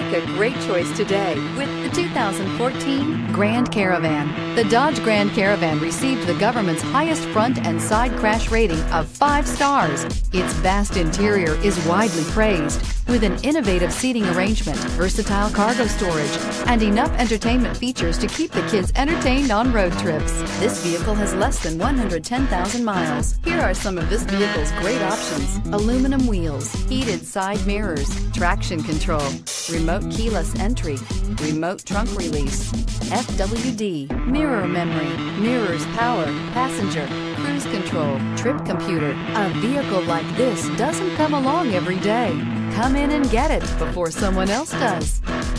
Make a great choice today with the 2014 Grand Caravan. The Dodge Grand Caravan received the government's highest front and side crash rating of 5 stars. Its vast interior is widely praised, with an innovative seating arrangement, versatile cargo storage, and enough entertainment features to keep the kids entertained on road trips. This vehicle has less than 110,000 miles. Here are some of this vehicle's great options: aluminum wheels, heated side mirrors, traction control, remote keyless entry, remote trunk release, FWD, mirror memory, mirrors power, passenger, cruise control, trip computer. A vehicle like this doesn't come along every day. Come in and get it before someone else does.